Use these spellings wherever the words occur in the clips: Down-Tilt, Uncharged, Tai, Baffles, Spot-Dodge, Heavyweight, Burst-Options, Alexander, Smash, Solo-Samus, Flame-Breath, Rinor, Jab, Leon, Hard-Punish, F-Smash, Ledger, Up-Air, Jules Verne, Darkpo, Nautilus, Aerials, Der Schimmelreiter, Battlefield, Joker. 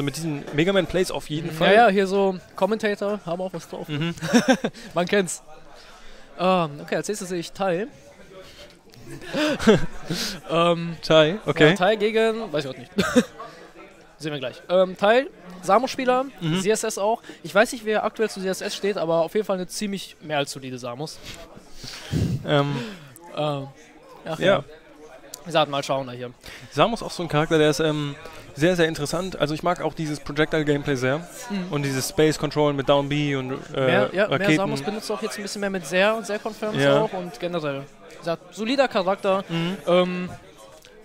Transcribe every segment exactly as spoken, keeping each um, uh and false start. Also mit diesen Mega Man Plays auf jeden Fall. Ja, ja, hier so Commentator haben auch was drauf. Mhm. Man kennt's. Ähm, okay, als nächstes sehe ich Tai. ähm, Tai, okay. Ja, Tai gegen, weiß ich auch nicht. Sehen wir gleich. Ähm, Tai, Samus-Spieler, mhm. C S S auch. Ich weiß nicht, wer aktuell zu C S S steht, aber auf jeden Fall eine ziemlich mehr als solide Samus. ähm. Ähm. Ach, ja. ja. Ich sag mal, schauen da hier. Samus ist auch so ein Charakter, der ist ähm, sehr, sehr interessant. Also ich mag auch dieses Projectile-Gameplay sehr. Mhm. Und dieses Space-Control mit Down-B und äh, mehr, ja, Raketen. Mehr Samus benutzt auch jetzt ein bisschen mehr mit sehr und sehr Confirms ja. auch. Und generell, sagt, solider Charakter. Mhm. Ähm,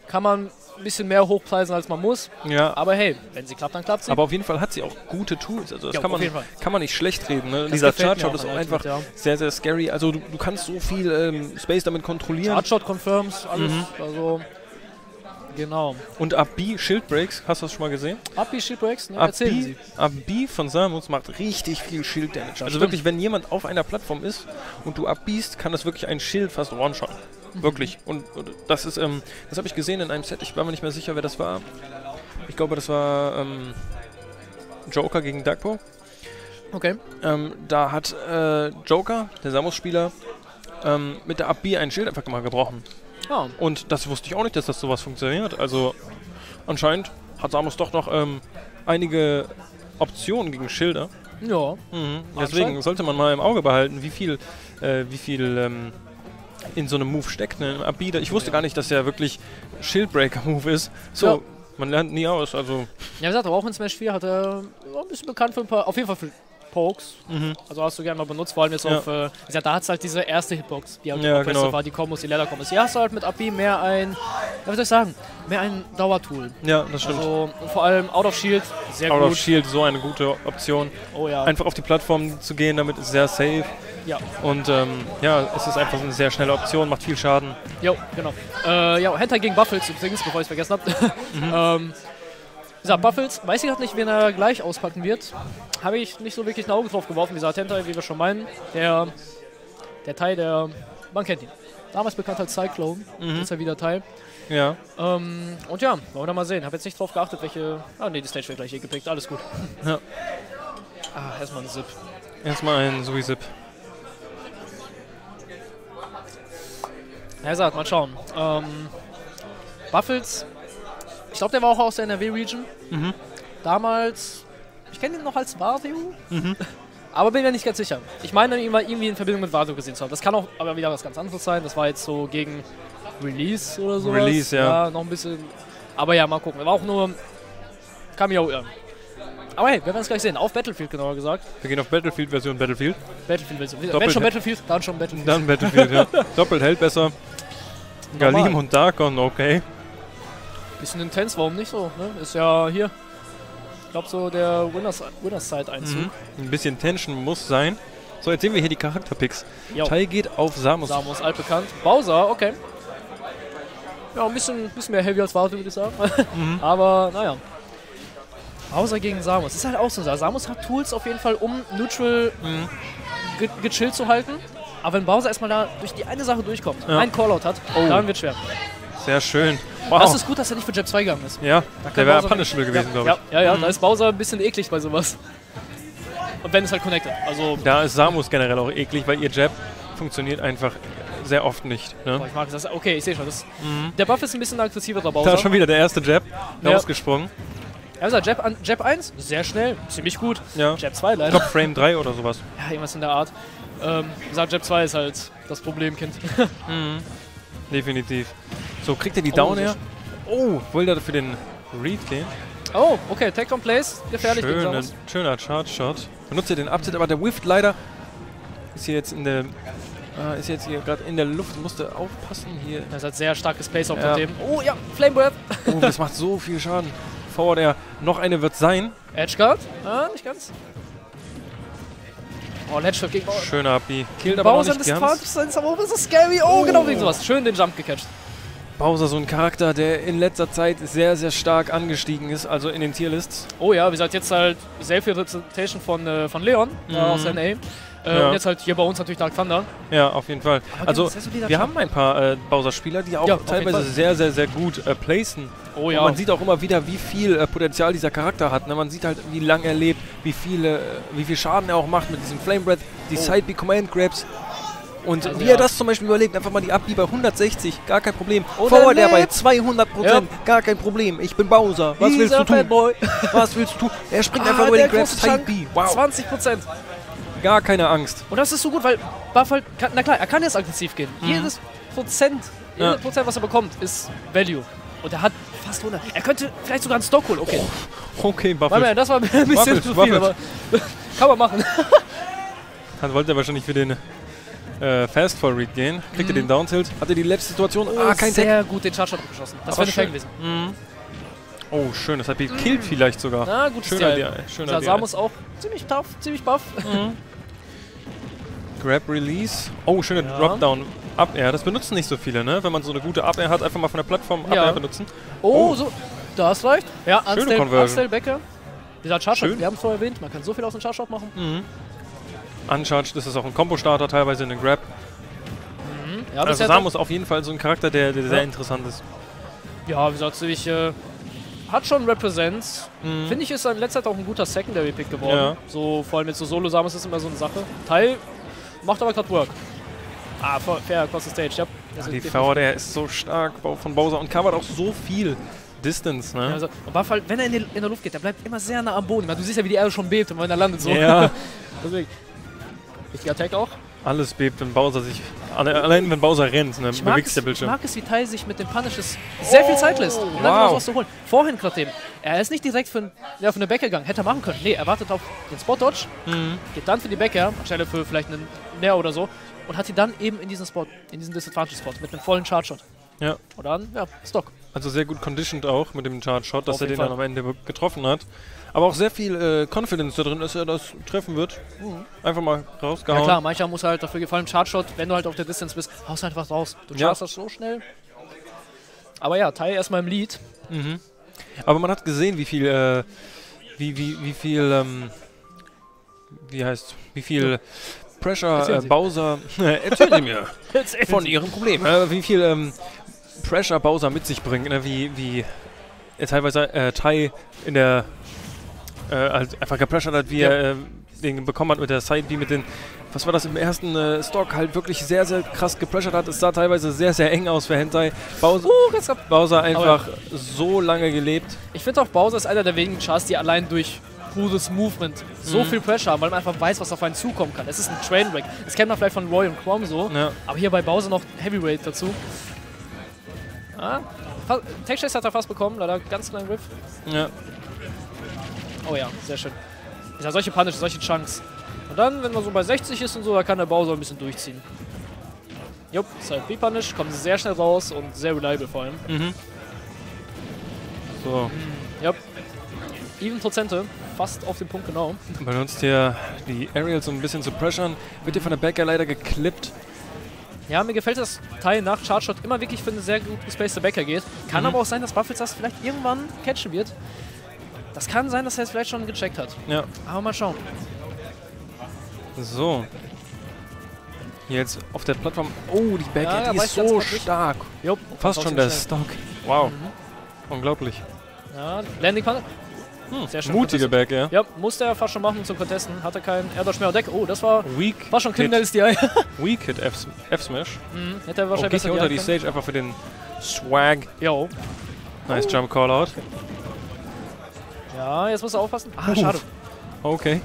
kann man ein bisschen mehr hochpreisen, als man muss. Ja. Aber hey, wenn sie klappt, dann klappt sie. Aber auf jeden Fall hat sie auch gute Tools. Also das ja, kann, man, kann man nicht schlecht reden. Ne? Dieser Charge-Shot ist auch einfach mit, ja. sehr, sehr scary. Also du, du kannst so viel ähm, Space damit kontrollieren. Charge-Shot confirms, alles. Mhm. Also, genau. Und Up-B Shield-Breaks, hast du das schon mal gesehen? Up-B Shield-Breaks? Ne? Erzählen Sie. Up-B von Samus macht richtig viel Shield-Damage. Also stimmt. Wirklich, wenn jemand auf einer Plattform ist und du Up-Bst, kann das wirklich ein Schild fast one-shotten. Wirklich. Und, und das ist, ähm, das habe ich gesehen in einem Set. Ich war mir nicht mehr sicher, wer das war. Ich glaube, das war ähm, Joker gegen Darkpo. Okay. Ähm, da hat äh, Joker, der Samus-Spieler, ähm, mit der Up-B ein Schild einfach mal gebrochen. Oh. Und das wusste ich auch nicht, dass das sowas funktioniert. Also anscheinend hat Samus doch noch ähm, einige Optionen gegen Schilder. Ja. Mhm. Deswegen sollte man mal im Auge behalten, wie viel, äh, wie viel. Ähm, in so einem Move steckt, ne? Up-B. Ich wusste ja. gar nicht, dass der wirklich Shield-Breaker-Move ist. So, ja. Man lernt nie aus, also... Ja, wie gesagt, aber auch in Smash vier hat er äh, ein bisschen bekannt für ein paar, auf jeden Fall für Pokes. Mhm. Also hast du gerne mal benutzt, vor allem jetzt ja. auf... Äh, ja, da hat's halt diese erste Hitbox, die halt ja, genau. war, die Kombos, die Leather-Kombos. Hier hast du halt mit Up-B mehr ein... Ja, wie soll ich sagen? Mehr ein Dauertool. Ja, das stimmt. Also, und vor allem Out-of-Shield, sehr gut. Out-of-Shield, so eine gute Option. Oh ja. Einfach auf die Plattform zu gehen, damit ist sehr safe. Ja. Und ähm, ja, es ist einfach eine sehr schnelle Option, macht viel Schaden. Jo, genau. Äh, ja, HenTay gegen Baffles übrigens, bevor ich es vergessen habe. Mhm. ähm, wie gesagt, Baffles, weiß ich gerade nicht, wen er gleich auspacken wird. Habe ich nicht so wirklich ein Auge drauf geworfen. Wie gesagt, HenTay, wie wir schon meinen, der, der Tai, der, man kennt ihn. Damals bekannt als Cyclone, mhm. ist er wieder Tai. Ja. Ähm, und ja, wollen wir mal sehen. Habe jetzt nicht drauf geachtet, welche... Ah ne, die Stage wird gleich hier gepickt, alles gut. Ja. Ah, erstmal ein Zip. Erstmal ein Sui-Zip. Ja, sagt, mal schauen. Ähm, Baffles, ich glaube, der war auch aus der N R W-Region. Mhm. Damals, ich kenne ihn noch als Wario, mhm. aber bin mir nicht ganz sicher. Ich meine, ihn mal irgendwie in Verbindung mit Wario gesehen zu haben. Das kann auch aber wieder was ganz anderes sein. Das war jetzt so gegen Release oder so. Release, ja. ja. Noch ein bisschen. Aber ja, mal gucken. Er war auch nur Cameo. Ja. Aber hey, wir werden es gleich sehen. Auf Battlefield, genauer gesagt. Wir gehen auf Battlefield-Version Battlefield. Battlefield-Version. Battlefield. Wenn schon Battlefield, dann schon Battlefield. Dann Battlefield, ja. Doppelt hält besser. Galim und Darkon, okay. Bisschen intens, warum nicht so? Ne? Ist ja hier, ich glaube, so der Winners-Side-Einzug. Mhm. Ein bisschen Tension muss sein. So, jetzt sehen wir hier die Charakterpicks. Tai geht auf Samus. Samus, altbekannt. Bowser, okay. Ja, ein bisschen, bisschen mehr heavy als Wario, würde ich sagen. Mhm. Aber naja. Bowser gegen Samus. Das ist halt auch so. Samus hat Tools auf jeden Fall, um neutral mhm. ge gechillt zu halten. Aber wenn Bowser erstmal da durch die eine Sache durchkommt, ja. einen Callout hat, oh. dann wird schwer. Sehr schön. Wow. Das ist gut, dass er nicht für Jab zwei gegangen ist. Ja, der wäre punishable gewesen, ja. glaube ich. Ja, ja, ja mhm. da ist Bowser ein bisschen eklig bei sowas. Und wenn es halt connected. Also da ist Samus generell auch eklig, weil ihr Jab funktioniert einfach sehr oft nicht. Ne? Boah, ich mag das. Okay, ich sehe schon. Das mhm. Der Buff ist ein bisschen aggressiver, der Bowser. Da schon wieder der erste Jab ja. rausgesprungen. Ja, also Jab, an, Jab eins, sehr schnell, ziemlich gut. Ja. Jab zwei leider. Ich glaube Frame drei oder sowas. Ja, irgendwas in der Art. Ähm, wie gesagt, Jab zwei ist halt das Problemkind. mhm. Definitiv. So, kriegt er die Down her? Oh, wollte er für den Read gehen? Oh, okay, Take on Place, gefährlich. Schöne, schöner Charge-Shot. Benutzt er den Upset, aber der whifft leider. Ist hier jetzt in der... Uh, ist jetzt hier gerade in der Luft, musste aufpassen hier. Das hat sehr starkes Place auf ja. dem. Oh ja, Flame Breath. oh, das macht so viel Schaden. Forward-Air, noch eine wird sein. Edge-Guard? Ah, nicht ganz. Oh, Ledger gegen Bowser. Schöner Up-B. Killt aber Bowser nicht ganz. Bowser ist so scary. Oh, oh, genau wegen sowas. Schön den Jump gecatcht. Bowser, so ein Charakter, der in letzter Zeit sehr, sehr stark angestiegen ist, also in den Tierlists. Oh ja, wie gesagt, jetzt halt sehr viel Representation von, äh, von Leon mhm. aus N A. Äh, ja. Und jetzt halt hier bei uns natürlich der Alexander. Ja, auf jeden Fall. Aber also, wir haben ein paar äh, Bowser-Spieler, die auch ja, teilweise sehr, sehr, sehr gut äh, placen. Oh, ja. Und man sieht auch immer wieder, wie viel äh, Potenzial dieser Charakter hat. Ne? Man sieht halt, wie lang er lebt, wie, viele, äh, wie viel Schaden er auch macht mit diesem Flame Breath, die oh. Side-B-Command-Grabs. Und also wie ja. er das zum Beispiel überlegt, einfach mal die Up-B bei hundertsechzig, gar kein Problem. Forward-Air bei zweihundert Prozent, ja. gar kein Problem. Ich bin Bowser, was Dieser willst du tun? Boy. Was willst du tun? Er springt ah, einfach über den Grabs, Side-B. Wow. zwanzig Prozent. Gar keine Angst. Und das ist so gut, weil Buff halt, kann, na klar, er kann jetzt aggressiv gehen. Mhm. Jedes Prozent, ja. jedes Prozent, was er bekommt, ist Value. Und er hat fast hundert. Er könnte vielleicht sogar einen Stock holen, okay. Oh, okay, Baffles. Mal, das war ein bisschen Baffles, zu viel, Baffles. aber kann man machen. Dann wollte er wahrscheinlich für den äh, Fast-Forward gehen. Kriegt mhm. er den Down-Tilt. Hat er die letzte Situation. Oh, ah, kein sehr Tag. Gut den Charge-Shot geschossen. Das wäre fair gewesen. Mhm. Oh, schön. Das hat ihn mhm. killt vielleicht sogar. Na, gut, schöner D I. Schöner D I. Samus auch ziemlich tough, ziemlich buff. Mhm. Grab Release. Oh, schöne ja. Dropdown Up-Air. Das benutzen nicht so viele, ne? Wenn man so eine gute Up-Air hat, einfach mal von der Plattform Up-Air ja. benutzen. Oh, oh, so. Das reicht. Ja, Unstale Becker. Dieser Charge-Shot, wir haben es vorher erwähnt, man kann so viel aus dem Charge-Shot machen. Mhm. Uncharged ist das auch ein Combo-Starter, teilweise in den Grab. Mhm. Ja, also Samus auf jeden Fall so ein Charakter, der, der ja. sehr interessant ist. Ja, wie gesagt, ich äh, hat schon Represents. Mhm. Finde ich, ist in letzter Zeit auch ein guter Secondary-Pick geworden. Ja. So, vor allem mit so Solo-Samus ist immer so eine Sache. Teil. Macht aber gerade Work. Ah, fair, cross the stage. Yep. Ja, die Forward-Air ist so stark von Bowser und covert auch so viel Distance, ne? Ja, also, und Buff halt, wenn er in, die, in der Luft geht, der bleibt immer sehr nah am Boden. Du siehst ja, wie die Erde schon bebt, wenn er landet so. Ja. Deswegen. Wichtiger Attack auch. Alles bebt, wenn Bowser sich... Allein wenn Bowser rennt, ne? Bewegt der Bildschirm. Ich mag es, wie Tai sich mit den Punishes sehr viel Zeit lässt. Um wow. was zu holen. Vorhin gerade eben. Er ist nicht direkt für, ja, für eine Back gegangen. Hätte er machen können. Nee, er wartet auf den Spot-Dodge. Mhm. Geht dann für die Back-Air, anstelle für vielleicht einen Nair oder so. Und hat sie dann eben in diesen Spot, in diesen Disadvantage-Spot mit einem vollen Charge-Shot. Ja. Und dann, ja, Stock. Also sehr gut conditioned auch mit dem Charge-Shot, dass auf er den Fall. dann am Ende getroffen hat. Aber auch sehr viel äh, Confidence da drin, dass er das treffen wird. Mhm. Einfach mal rausgehauen. Ja klar, mancher muss halt dafür gefallen. Charge-Shot, wenn du halt auf der Distance bist, haust du einfach raus. Du chargst ja. das so schnell. Aber ja, Tai erstmal im Lead. Mhm. Aber man hat gesehen, wie viel, äh, wie, wie, wie viel, ähm, wie heißt, wie viel ja. Pressure äh, Bowser, erzählen Sie mir erzählen von Sie. Ihrem Problem, äh, wie viel ähm, Pressure Bowser mit sich bringt, ne? wie, wie äh, teilweise äh, Tai in der Äh, halt einfach gepressured hat, wie ja. er äh, den bekommen hat mit der Side B, mit den, was war das im ersten äh, Stock, halt wirklich sehr, sehr krass gepressured hat. Es sah teilweise sehr, sehr eng aus für HenTay. Bowser, uh, Bowser einfach ja. so lange gelebt. Ich finde auch, Bowser ist einer der wenigen Chars, die allein durch crudes Movement so mhm. viel Pressure haben, weil man einfach weiß, was auf einen zukommen kann. Es ist ein Trainwreck. Das kennt man vielleicht von Roy und Crom so, ja. aber hier bei Bowser noch Heavyweight dazu. Ah, Tech-Chase hat er fast bekommen, leider ganz kleinen Riff. Ja. Oh ja, sehr schön. Ja, solche Punishes, solche Chunks. Und dann, wenn man so bei sechzig ist und so, da kann der Bowser ein bisschen durchziehen. Jupp, Side-B-Punish, kommen sie sehr schnell raus und sehr reliable vor allem. Mhm. So. Jupp. Even Prozente, fast auf den Punkt genau. Benutzt hier die Aerials, um ein bisschen zu pressuren. Wird hier von der Back-Air leider geklippt. Ja, mir gefällt das Teil nach Charge-Shot immer wirklich für eine sehr gut gespacete Back-Air geht. Kann mhm. aber auch sein, dass Baffles das vielleicht irgendwann catchen wird. Das kann sein, dass er es vielleicht schon gecheckt hat. Ja. Aber mal schauen. So. Jetzt auf der Plattform. Oh, die Back-Addy ja, ja, ist so stark. Jupp, fast schon der Stock. Wow. Mhm. Unglaublich. Ja, Landing-Panne. Hm, sehr schön. Mutige Back-Air. Ja, musste er fast schon machen, um zu contesten. Hatte keinen Air-Dodge mehr auf Deck. Oh, das war, Weak war schon kriminelles D I. Weak Hit F-Smash. Mhm. Hätte er wahrscheinlich oh, besser unter die Stage können. Einfach für den Swag. Jo. Nice oh. Jump Callout. Okay. Ja, jetzt muss er aufpassen. Ah, Uff. schade. Okay.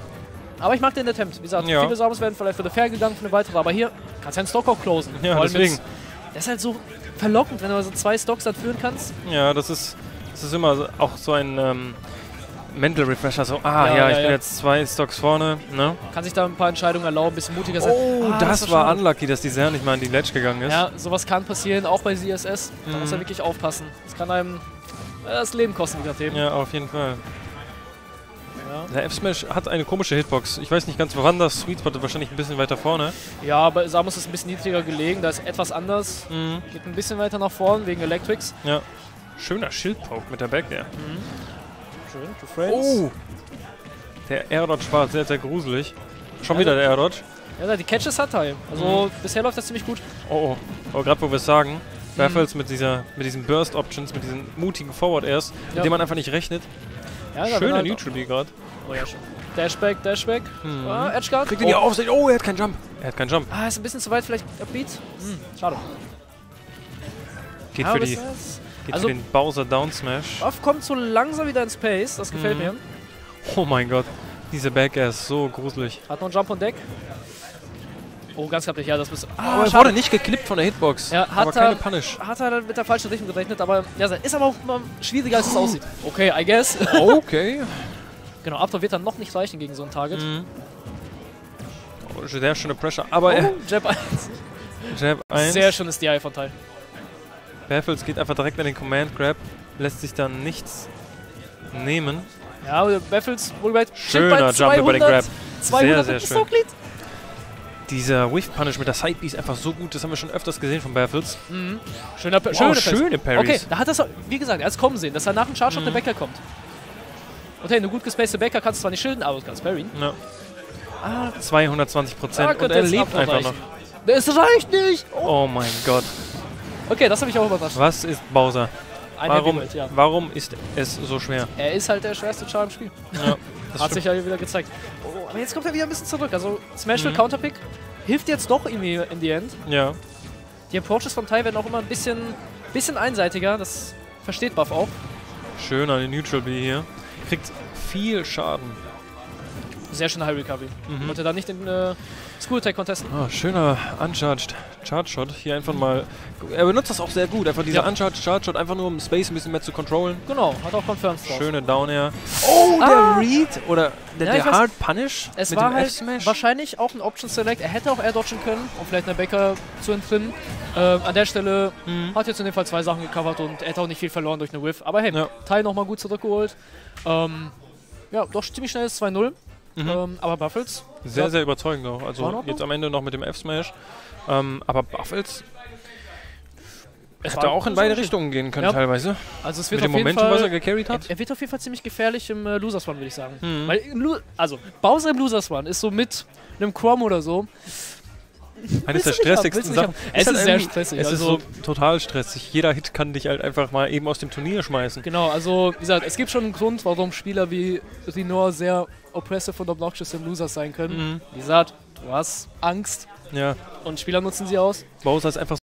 Aber ich mag den Attempt. Wie gesagt, ja. viele Samus werden vielleicht für eine Fair gegangen, für eine weitere. Aber hier kannst du einen Stock auch closen. Ja, Vor allem deswegen. Jetzt, das ist halt so verlockend, wenn du so zwei Stocks dann führen kannst. Ja, das ist, das ist immer auch so ein ähm, Mental Refresher. So, ah, ja, ja, ja ich ja. bin jetzt zwei Stocks vorne. Ne? Kann sich da ein paar Entscheidungen erlauben, ein bisschen mutiger sein. Oh, ah, das, das war, war unlucky, dass die Serre nicht mal in die Ledge gegangen ist. Ja, sowas kann passieren, auch bei C S S. Da mhm. muss er wirklich aufpassen. Das kann einem das Leben kosten, gerade eben. Ja, auf jeden Fall. Ja. Der F-Smash hat eine komische Hitbox. Ich weiß nicht ganz, woran das Sweet Spot ist. Wahrscheinlich ein bisschen weiter vorne. Ja, aber Samus ist ein bisschen niedriger gelegen. Da ist etwas anders. Mhm. Geht ein bisschen weiter nach vorne wegen Electrics. Ja. Schöner Shield-Poke mit der Back-Air. Mhm. Schön, to frames. Oh! Der Air-Dodge war sehr, sehr gruselig. Schon also wieder der Air-Dodge. Ja, die Catches hat er. Also mhm. bisher läuft das ziemlich gut. Oh, oh. Aber gerade wo wir es sagen, Baffles mhm. mit dieser, mit diesen Burst-Options, mit diesen mutigen Forward-Airs, ja. mit denen man einfach nicht rechnet. Ja, schöner halt Neutral-B gerade. Oh ja, schön. Dashback, Dashback. Mhm. Ah, Edge-Guard. Kriegt oh. die Aufsicht. Oh, er hat keinen Jump. Er hat keinen Jump. Ah, ist ein bisschen zu weit vielleicht Upbeat. Mhm. Schade. Geht, ah, für, die, geht also für den Bowser Down-Smash. Off kommt so langsam wieder ins Pace. Das gefällt mhm. mir. Oh mein Gott. Diese Back-Air ist so gruselig. Hat noch einen Jump on Deck. Oh, ganz knapp nicht. Ja, das bist ah, oh, er schade. Wurde nicht geklippt von der Hitbox. Ja, hat aber er, keine Punish. Hat er mit der falschen Richtung gerechnet, aber ja, ist aber auch mal schwieriger, als es aussieht. Okay, I guess. Okay. Genau, Up-Air wird dann noch nicht reichen gegen so ein Target. Mhm. Oh, sehr schöne Pressure, aber... Oh, Jab eins. Jab eins. Sehr schönes D I von Teil. Baffles geht einfach direkt in den Command-Grab, lässt sich dann nichts nehmen. Ja, Baffles wohl bei schöner Jump über den Grab. zweihundert sehr, sehr schön. Dieser Whiff-Punish mit der Side-B ist einfach so gut, das haben wir schon öfters gesehen von Baffles. Mhm. Schöner, wow, schöne, schöne Parries. Okay, da hat das, wie gesagt, erst kommen sehen, dass er nach dem Charge-Shot mhm. der Backer kommt. Und hey, eine gut gespacete Backer kannst du zwar nicht schilden, aber du kannst parryen. Ja. Ah, zweihundertzwanzig Prozent und er lebt einfach reichen. noch. Es reicht nicht! Oh, oh mein Gott. Okay, das habe ich auch überrascht. Was ist Bowser? Warum, Welt, ja. warum ist es so schwer? Er ist halt der schwerste Char im Spiel. Ja, das hat sich ja wieder gezeigt. Oh, aber jetzt kommt er wieder ein bisschen zurück. Also Smash will mhm. Counterpick hilft jetzt doch irgendwie in the end. Ja. Die Approaches von Tai werden auch immer ein bisschen, bisschen einseitiger. Das versteht Buff auch. Schön an den Neutral B hier. Kriegt viel Schaden. Sehr schöne High Recovery. Mhm. Wollte da nicht den äh, School-Tag contesten. Oh, schöner Uncharged Charge-Shot. Hier einfach mal. Er benutzt das auch sehr gut. Einfach dieser ja. Uncharged Charge-Shot, einfach nur um Space ein bisschen mehr zu controllen. Genau, hat auch Confirms. Schöne Down-Air. Oh, der ah. Read oder der, ja, der Hard Punish. Es mit war dem halt F-Smash. Wahrscheinlich auch ein Option Select. Er hätte auch Air-Dodgen können, um vielleicht eine Backer zu entrinnen. Ähm, an der Stelle mhm. hat jetzt in dem Fall zwei Sachen gecovert und er hat auch nicht viel verloren durch eine Whiff. Aber hey, ja. Tai nochmal gut zurückgeholt. Ähm, ja, doch ziemlich schnell ist zwei null. Mhm. Ähm, aber Baffles? Sehr, ja. sehr überzeugend auch. Also jetzt am Ende noch mit dem F-Smash. Ähm, aber Baffles es hätte auch in beide Richtungen gehen können ja. teilweise. Also es wird mit auf dem jeden Momentum, Fall, was er gecarried hat. Er, er wird auf jeden Fall ziemlich gefährlich im äh, Losers-One, würde ich sagen. Mhm. Weil im also Bowser im Losers-One ist so mit einem Chrome oder so. Eines der stressigsten Sachen. Es ist sehr stressig. Es ist so total stressig. Jeder Hit kann dich halt einfach mal eben aus dem Turnier schmeißen. Genau, also wie gesagt, es gibt schon einen Grund, warum Spieler wie Rinor sehr oppressive und obnoxious im Losers sein können. Mhm. Wie gesagt, du hast Angst. Ja. Und Spieler nutzen sie aus. Bowser ist einfach